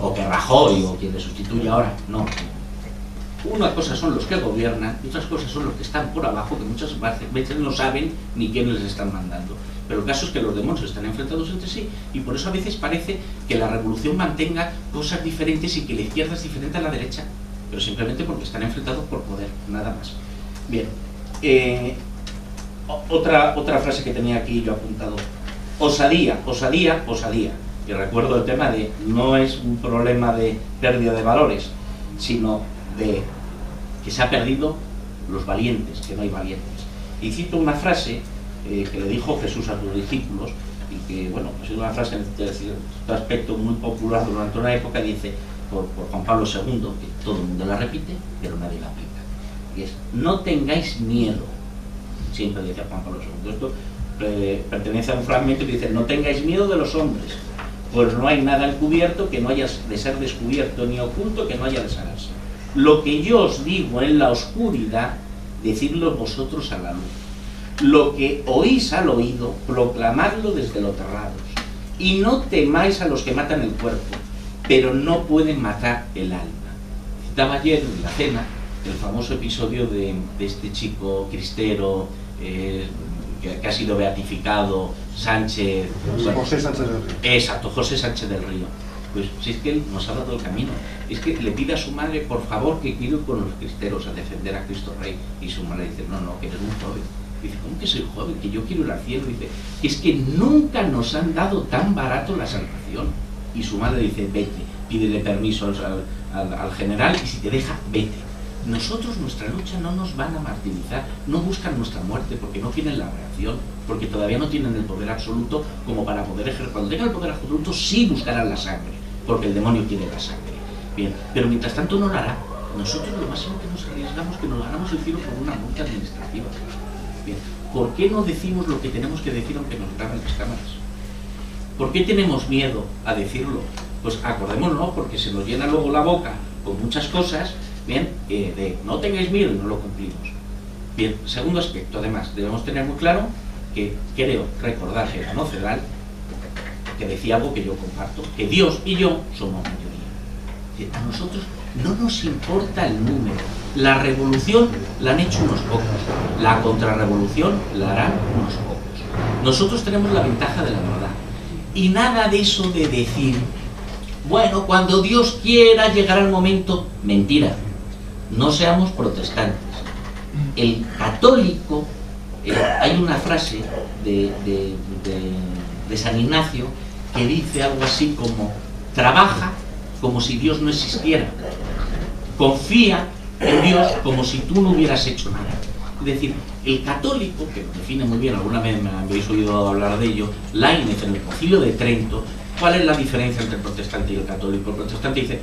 o que Rajoy o quien le sustituye ahora, no. Una cosa son los que gobiernan y otras cosas son los que están por abajo, que muchas veces no saben ni quién les están mandando. Pero el caso es que los demonios están enfrentados entre sí y por eso a veces parece que la revolución mantenga cosas diferentes y que la izquierda es diferente a la derecha, pero simplemente porque están enfrentados por poder, nada más. Bien, otra frase que tenía aquí yo apuntado, osadía, osadía, osadía. Y recuerdo el tema de no es un problema de pérdida de valores, sino de que se ha perdido los valientes, que no hay valientes. Y cito una frase que le dijo Jesús a sus discípulos, y que, bueno, es una frase en cierto aspecto muy popular durante una época, dice por Juan Pablo II, que todo el mundo la repite, pero nadie la aplica. Y es, no tengáis miedo, siempre decía Juan Pablo II. Esto pertenece a un fragmento que dice, no tengáis miedo de los hombres, pues no hay nada encubierto que no haya de ser descubierto, ni oculto que no haya de sanarse. Lo que yo os digo en la oscuridad, decidlo vosotros a la luz. Lo que oís al oído, proclamadlo desde los terrados. Y no temáis a los que matan el cuerpo, pero no pueden matar el alma. Citaba ayer en la cena el famoso episodio de este chico cristero, que ha sido beatificado, Sánchez... José Sánchez del Río. Exacto, José Sánchez del Río. Pues si es que él nos ha dado el camino. Es que le pide a su madre, por favor, que cuide con los cristeros a defender a Cristo Rey. Y su madre dice, no, no, que eres muy joven. Dice, ¿cómo que soy joven? Que yo quiero ir al cielo. Dice, es que nunca nos han dado tan barato la salvación. Y su madre dice, vete, pídele permiso al general y si te deja, vete. Nosotros, nuestra lucha, no nos van a martirizar, no buscan nuestra muerte porque no tienen la reacción, porque todavía no tienen el poder absoluto como para poder ejercer. Cuando tengan el poder absoluto sí buscarán la sangre, porque el demonio quiere la sangre. Bien, pero mientras tanto no lo hará. Nosotros lo máximo que nos arriesgamos es que nos ganamos el cielo por una multa administrativa. Bien, ¿por qué no decimos lo que tenemos que decir aunque nos graben las cámaras? ¿Por qué tenemos miedo a decirlo? Pues acordémonos, porque se nos llena luego la boca con muchas cosas. Bien, de no tengáis miedo y no lo cumplimos. Bien, segundo aspecto, además, debemos tener muy claro que creo recordar que era Nocedal, que decía algo que yo comparto, que Dios y yo somos mayoría. A nosotros no nos importa el número. La revolución la han hecho unos pocos, la contrarrevolución la harán unos pocos. Nosotros tenemos la ventaja de la verdad. Y nada de eso de decir, bueno, cuando Dios quiera llegará el momento, mentira. No seamos protestantes, el católico, hay una frase de San Ignacio que dice algo así como: trabaja como si Dios no existiera, confía en Dios como si tú no hubieras hecho nada. Es decir, el católico, que define muy bien, alguna vez me habéis oído hablar de ello, Leibniz en el Concilio de Trento, ¿cuál es la diferencia entre el protestante y el católico? El protestante dice: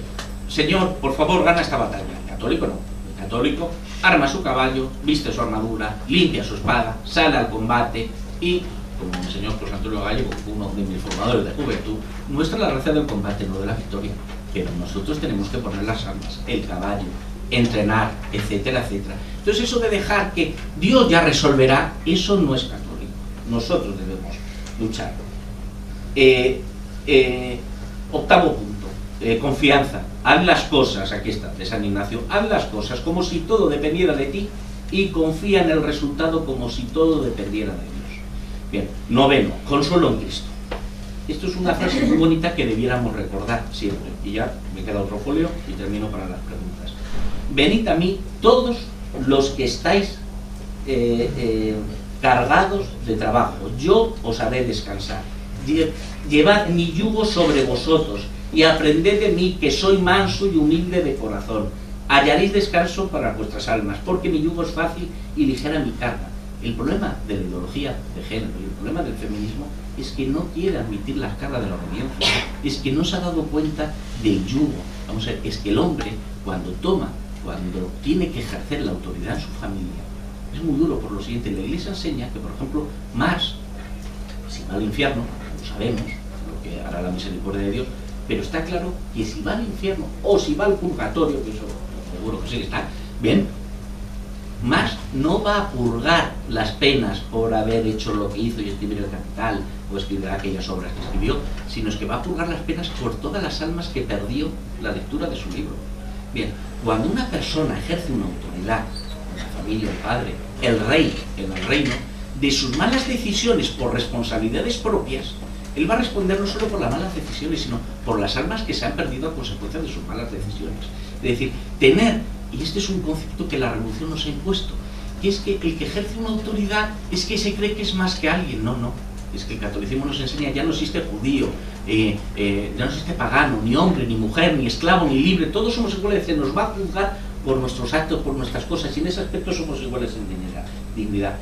Señor, por favor, gana esta batalla. El católico no. El católico arma su caballo, viste su armadura, limpia su espada, sale al combate y, como el señor José Antonio Gallego, uno de mis formadores de juventud, muestra la gracia del combate, no de la victoria. Pero nosotros tenemos que poner las armas, el caballo, entrenar, etcétera, etcétera. Entonces eso de dejar que Dios ya resolverá, eso no es católico. Nosotros debemos luchar. Octavo punto, confianza. Haz las cosas, aquí está, de San Ignacio, haz las cosas como si todo dependiera de ti y confía en el resultado como si todo dependiera de Dios. Bien, noveno, consuelo en Cristo. Esto es una frase muy bonita que debiéramos recordar siempre. Y ya me queda otro folio y termino para las preguntas. Venid a mí todos los que estáis cargados de trabajo, yo os haré descansar. Llevad mi yugo sobre vosotros y aprended de mí, que soy manso y humilde de corazón. Hallaréis descanso para vuestras almas, porque mi yugo es fácil y ligera mi carga. El problema de la ideología de género y el problema del feminismo es que no quiere admitir las cargas de la obediencia, es que no se ha dado cuenta del yugo. Vamos a ver, es que el hombre, cuando tiene que ejercer la autoridad en su familia, es muy duro por lo siguiente. La Iglesia enseña que, por ejemplo, Marx, si va al infierno, lo sabemos, lo que hará la misericordia de Dios, pero está claro que si va al infierno o si va al purgatorio, que eso seguro que sí que está, bien, Marx no va a purgar las penas por haber hecho lo que hizo y escribir el Capital o escribir aquellas obras que escribió, sino es que va a purgar las penas por todas las almas que perdió la lectura de su libro. Bien, cuando una persona ejerce una autoridad, la familia, el padre, el rey en el reino, de sus malas decisiones por responsabilidades propias, él va a responder no solo por las malas decisiones, sino por las almas que se han perdido a consecuencia de sus malas decisiones. Es decir, tener, y este es un concepto que la revolución nos ha impuesto, que es que el que ejerce una autoridad es que se cree que es más que alguien. No, no. Es que el catolicismo nos enseña, ya no existe judío, ya no existe pagano, ni hombre, ni mujer, ni esclavo, ni libre, todos somos iguales, se nos va a juzgar por nuestros actos, por nuestras cosas, y en ese aspecto somos iguales en dignidad.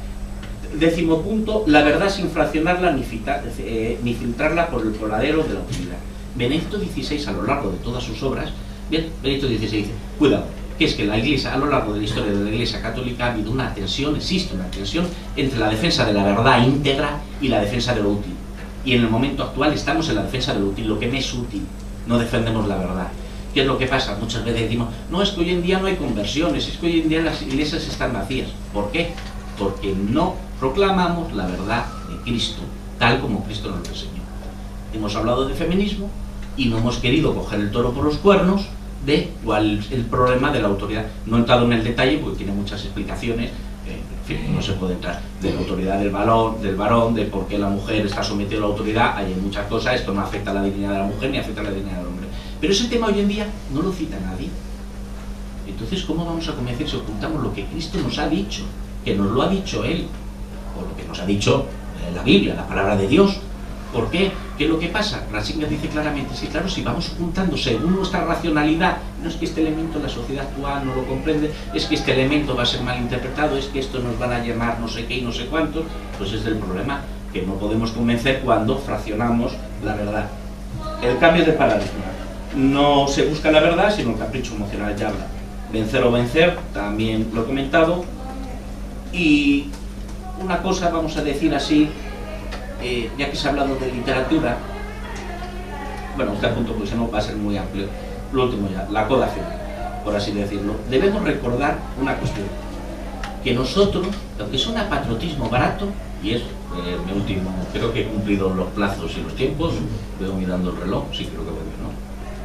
Décimo punto, la verdad sin fraccionarla ni filtrarla por el coladero de la utilidad. Benedicto XVI, a lo largo de todas sus obras, bien, Benedicto XVI dice, cuidado, que es que la Iglesia, a lo largo de la historia de la Iglesia católica, ha habido una tensión, existe una tensión entre la defensa de la verdad íntegra y la defensa de lo útil. Y en el momento actual estamos en la defensa de lo útil, lo que me es útil, no defendemos la verdad. ¿Qué es lo que pasa? Muchas veces decimos, no, es que hoy en día no hay conversiones, es que hoy en día las iglesias están vacías. ¿Por qué? Porque no proclamamos la verdad de Cristo, tal como Cristo nos lo enseñó. Hemos hablado de feminismo y no hemos querido coger el toro por los cuernos de cuál es el problema de la autoridad. No he entrado en el detalle porque tiene muchas explicaciones, en fin, no se puede entrar, de la autoridad del varón, de por qué la mujer está sometida a la autoridad, hay muchas cosas, esto no afecta a la dignidad de la mujer ni afecta a la dignidad del hombre. Pero ese tema hoy en día no lo cita nadie. Entonces, ¿cómo vamos a convencer si ocultamos lo que Cristo nos ha dicho, que nos lo ha dicho Él, o lo que nos ha dicho la Biblia, la palabra de Dios? ¿Por qué? ¿Qué es lo que pasa? Ratzinger dice claramente, sí, claro, si vamos ocultando según nuestra racionalidad, no es que este elemento la sociedad actual no lo comprende, es que este elemento va a ser mal interpretado, es que esto nos van a llamar no sé qué y no sé cuántos, pues es el problema, que no podemos convencer cuando fraccionamos la verdad. El cambio de paradigma. No se busca la verdad, sino el capricho emocional, ya habla. Vencer o vencer, también lo he comentado. Y una cosa, vamos a decir así, ya que se ha hablado de literatura, bueno, este punto porque si no va a ser muy amplio, lo último ya, la codación, por así decirlo. Debemos recordar una cuestión, que nosotros, lo que es un apatriotismo barato, y es mi último, creo que he cumplido los plazos y los tiempos, veo mirando el reloj, sí creo que voy bien, ¿no?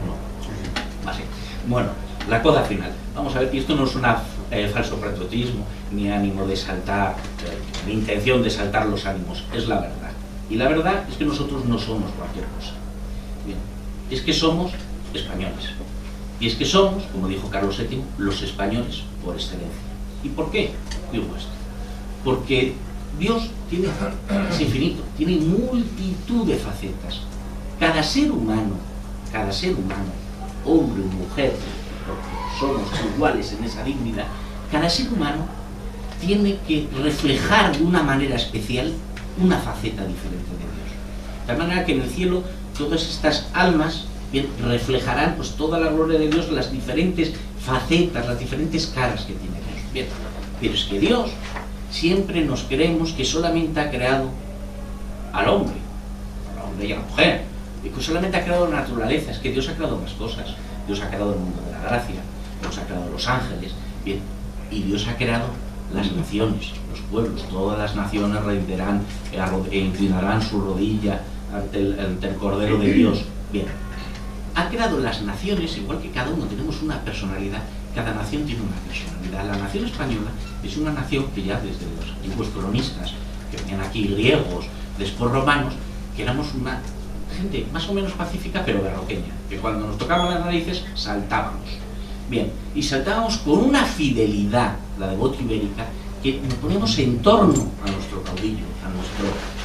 No, así. Bueno, la coda final, vamos a ver, que esto no es un falso patriotismo, ni ánimo de saltar, ni intención de saltar los ánimos, es la verdad. Y la verdad es que nosotros no somos cualquier cosa. Bien, es que somos españoles. Y es que somos, como dijo Carlos VII, los españoles por excelencia. ¿Y por qué? Digo, pues, porque Dios tiene, es infinito, tiene multitud de facetas. Cada ser humano, hombre o mujer, porque somos iguales en esa dignidad, cada ser humano tiene que reflejar de una manera especial una faceta diferente de Dios. De tal manera que en el cielo todas estas almas bien, reflejarán pues, toda la gloria de Dios, las diferentes facetas, las diferentes caras que tiene Dios. Bien, pero es que Dios siempre nos creemos que solamente ha creado al hombre y a la mujer, y que solamente ha creado la naturaleza. Es que Dios ha creado más cosas. Dios ha creado el mundo de la gracia, Dios ha creado los ángeles, bien, y Dios ha creado las naciones, los pueblos. Todas las naciones rendirán, inclinarán su rodilla ante el Cordero de Dios. Bien, ha creado las naciones, igual que cada uno tenemos una personalidad, cada nación tiene una personalidad. La nación española es una nación que ya desde los antiguos cronistas, que venían aquí griegos, después romanos, que éramos una gente más o menos pacífica pero berroqueña, que cuando nos tocaban las narices saltábamos. Bien, y saltábamos con una fidelidad, la devota ibérica, que nos poníamos en torno a nuestro caudillo,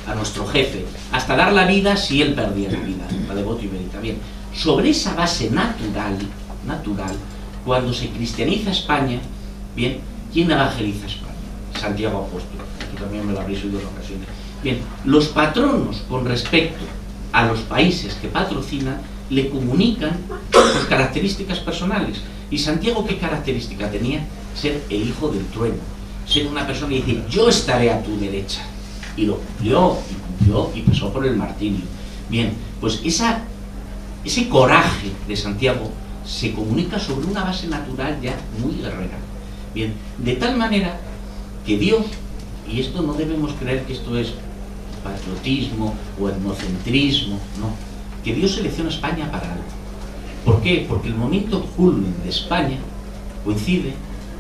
a nuestro jefe, hasta dar la vida si él perdía la vida, la devota ibérica. Bien, sobre esa base natural, cuando se cristianiza España, bien, ¿quién evangeliza España? Santiago Apóstol, tú también me lo habréis oído en ocasiones. Bien, los patronos con respecto a los países que patrocinan le comunican sus características personales. ¿Y Santiago qué característica tenía? Ser el hijo del trueno, ser una persona que dice, yo estaré a tu derecha. Y lo cumplió y pasó por el martirio. Bien, pues ese coraje de Santiago se comunica sobre una base natural ya muy guerrera. Bien, de tal manera que Dios, y esto no debemos creer que esto es patriotismo o etnocentrismo, no, que Dios selecciona a España para algo. ¿Por qué? Porque el momento culmen de España coincide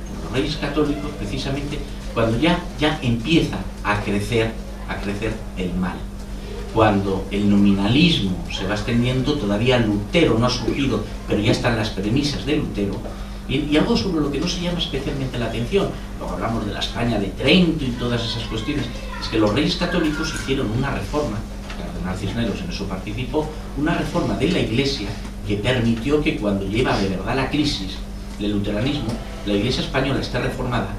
con los reyes católicos, precisamente cuando ya empieza a crecer el mal. Cuando el nominalismo se va extendiendo, todavía Lutero no ha surgido, pero ya están las premisas de Lutero. Y algo sobre lo que no se llama especialmente la atención, luego hablamos de la España de Trento y todas esas cuestiones, es que los reyes católicos hicieron una reforma, el cardenal Cisneros en eso participó, una reforma de la Iglesia que permitió que cuando lleva de verdad la crisis del luteranismo, la Iglesia española esté reformada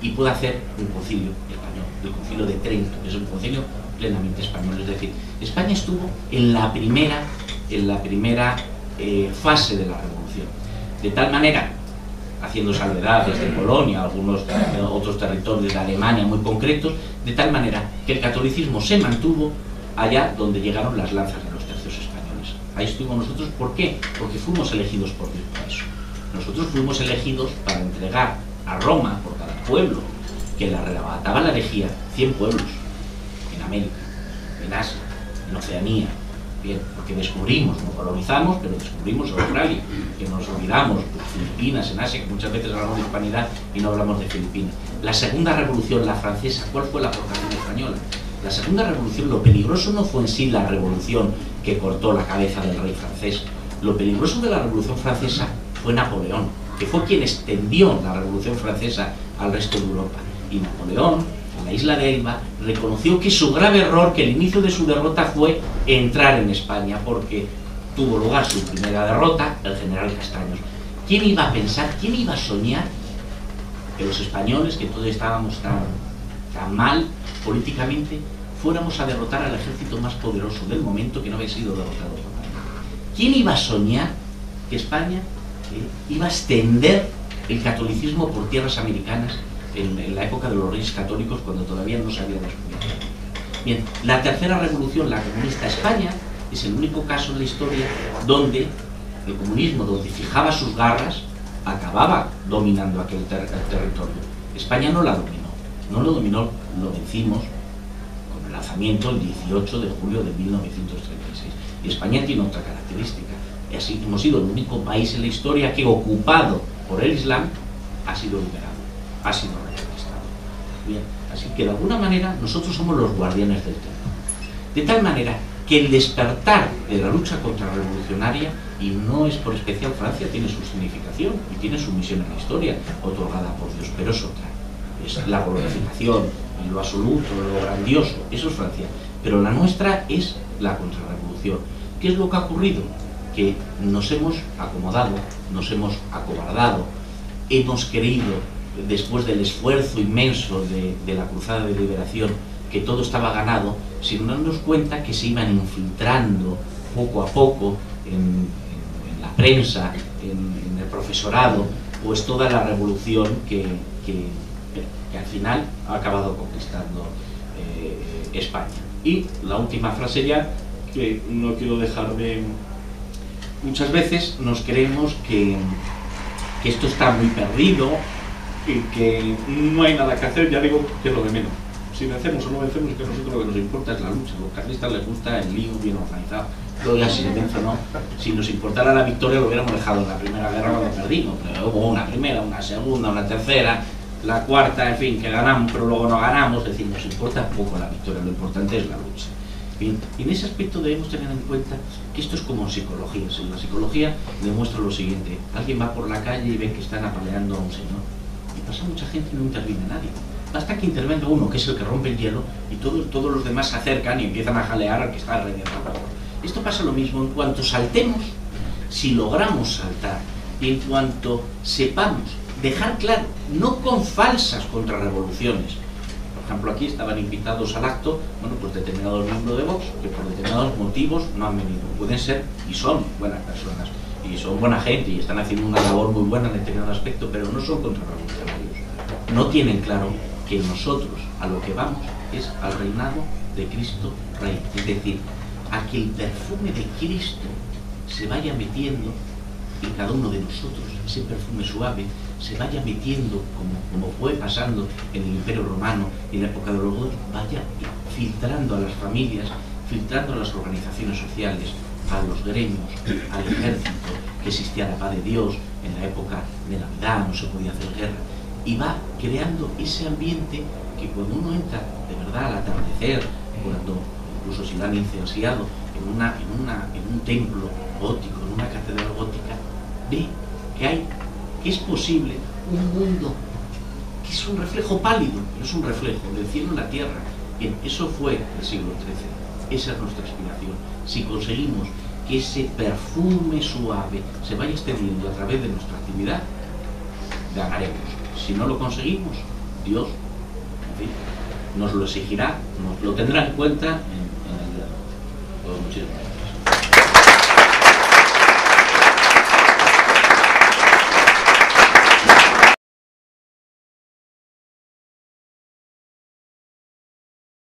y pueda hacer un concilio español, el concilio de Trento, que es un concilio plenamente español. Es decir, España estuvo en la primera fase de la revolución, de tal manera, haciendo salvedades de Polonia, algunos otros territorios de Alemania muy concretos, de tal manera que el catolicismo se mantuvo allá donde llegaron las lanzas de los tercios españoles. Ahí estuvimos nosotros. ¿Por qué? Porque fuimos elegidos por Dios para eso. Nosotros fuimos elegidos para entregar a Roma, por cada pueblo que la arrebataba la herejía, 100 pueblos en América, en Asia, en Oceanía. Bien, porque descubrimos, no colonizamos, pero descubrimos Australia, que nos olvidamos, pues, Filipinas en Asia, que muchas veces hablamos de hispanidad y no hablamos de Filipinas. La segunda revolución, la francesa, ¿cuál fue la aportación española? La segunda revolución, lo peligroso no fue en sí la revolución que cortó la cabeza del rey francés. Lo peligroso de la revolución francesa fue Napoleón, que fue quien extendió la revolución francesa al resto de Europa. Y Napoleón, la isla de Elba, reconoció que su grave error, que el inicio de su derrota fue entrar en España, porque tuvo lugar su primera derrota, el general Castaños. ¿Quién iba a pensar, quién iba a soñar que los españoles, que todos estábamos tan mal políticamente, fuéramos a derrotar al ejército más poderoso del momento, que no había sido derrotado por nadie? ¿Quién iba a soñar que España iba a extender el catolicismo por tierras americanas en la época de los reyes católicos, cuando todavía no se había descubierto? Bien, la tercera revolución, la comunista España, es el único caso en la historia donde el comunismo, donde fijaba sus garras, acababa dominando aquel territorio. España no la dominó, lo vencimos con el lanzamiento el 18 de julio de 1936. Y España tiene otra característica, y así hemos sido el único país en la historia que, ocupado por el Islam, ha sido liberado, ha sido reconquistado. Bien, así que de alguna manera nosotros somos los guardianes del templo. De tal manera que el despertar de la lucha contrarrevolucionaria y no es por especial Francia, tiene su significación y tiene su misión en la historia, otorgada por Dios, pero es otra. Es la glorificación, lo absoluto, lo grandioso, eso es Francia. Pero la nuestra es la contrarrevolución. ¿Qué es lo que ha ocurrido? Que nos hemos acomodado, nos hemos acobardado, hemos creído, después del esfuerzo inmenso de la cruzada de liberación, que todo estaba ganado, sin darnos cuenta que se iban infiltrando poco a poco en la prensa, en el profesorado, pues toda la revolución que al final ha acabado conquistando España. Y la última frase ya, que no quiero dejar de... Muchas veces nos creemos que esto está muy perdido y que no hay nada que hacer, ya digo que es lo de menos. Si vencemos o no vencemos, que a nosotros lo que nos importa es la lucha. A los carlistas les gusta el lío bien organizado. Luego ya si se vence o no, si nos importara la victoria lo hubiéramos dejado en la primera guerra cuando perdimos, pero hubo una primera, una segunda, una tercera, la cuarta, en fin, que ganamos pero luego no ganamos, es decir, nos importa poco la victoria, lo importante es la lucha. Bien, y en ese aspecto debemos tener en cuenta que esto es como en psicología. Si la psicología demuestra lo siguiente: alguien va por la calle y ve que están apaleando a un señor, y pasa mucha gente y no interviene nadie. Basta que intervenga uno, que es el que rompe el hielo, y todos los demás se acercan y empiezan a jalear al que está alrededor. Esto pasa lo mismo en cuanto saltemos, si logramos saltar, y en cuanto sepamos dejar claro, no con falsas contrarrevoluciones. Por ejemplo, aquí estaban invitados al acto, bueno, pues determinados miembros de Vox, que por determinados motivos no han venido. Pueden ser, y son buenas personas, y son buena gente, y están haciendo una labor muy buena en determinado aspecto, pero no son contrarrevolucionarios. No tienen claro que nosotros a lo que vamos es al reinado de Cristo Rey. Es decir, a que el perfume de Cristo se vaya metiendo en cada uno de nosotros, ese perfume suave, se vaya metiendo, como fue pasando en el Imperio Romano y en la época de los godos, vaya filtrando a las familias, filtrando a las organizaciones sociales, a los gremios, al ejército, que existía la paz de Dios en la época de Navidad, no se podía hacer guerra, y va creando ese ambiente que cuando uno entra de verdad al atardecer, cuando incluso si lo han incensiado en un templo gótico, en una catedral gótica, ve que hay, que es posible un mundo que es un reflejo pálido, pero es un reflejo del cielo en la tierra. Bien, eso fue el siglo XIII, esa es nuestra aspiración. Si conseguimos que ese perfume suave se vaya extendiendo a través de nuestra actividad, ganaremos. Si no lo conseguimos, Dios, en fin, nos lo exigirá, nos lo tendrá en cuenta. Muchísimas gracias.